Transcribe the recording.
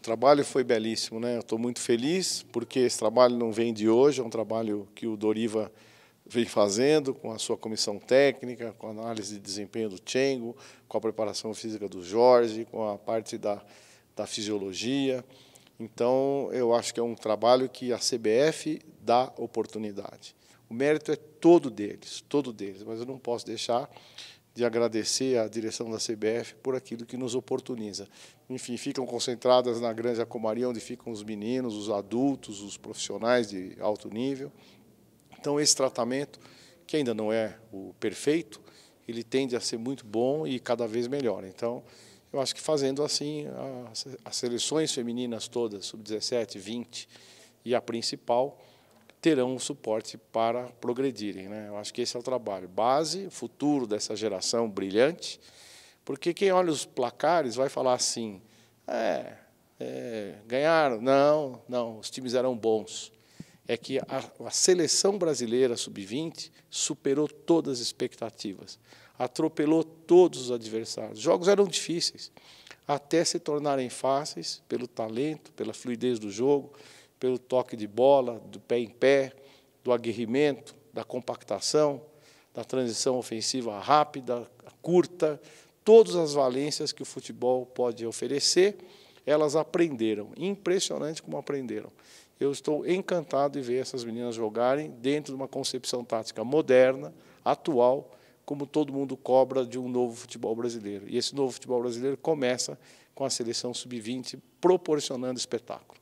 trabalho foi belíssimo, né? Eu estou muito feliz porque esse trabalho não vem de hoje, é um trabalho que o Doriva vem fazendo com a sua comissão técnica, com a análise de desempenho do Tchengo, com a preparação física do Jorge, com a parte da fisiologia. Então, eu acho que é um trabalho que a CBF dá oportunidade. O mérito é todo deles, mas eu não posso deixar de agradecer à direção da CBF por aquilo que nos oportuniza. Enfim, ficam concentradas na Granja Comary, onde ficam os meninos, os adultos, os profissionais de alto nível. Então, esse tratamento, que ainda não é o perfeito, ele tende a ser muito bom e cada vez melhor. Então, eu acho que fazendo assim, as seleções femininas todas, sub-17, 20 e a principal, terão um suporte para progredirem, né? Eu acho que esse é o trabalho, base, futuro dessa geração brilhante, porque quem olha os placares vai falar assim, ganharam, não, os times eram bons. É que a seleção brasileira sub-20 superou todas as expectativas, atropelou todos os adversários. Os jogos eram difíceis, até se tornarem fáceis pelo talento, pela fluidez do jogo, pelo toque de bola, do pé em pé, do aguerrimento, da compactação, da transição ofensiva rápida, curta, todas as valências que o futebol pode oferecer, elas aprenderam. Impressionante como aprenderam. Eu estou encantado de ver essas meninas jogarem dentro de uma concepção tática moderna, atual, como todo mundo cobra de um novo futebol brasileiro. E esse novo futebol brasileiro começa com a seleção sub-20 proporcionando espetáculo.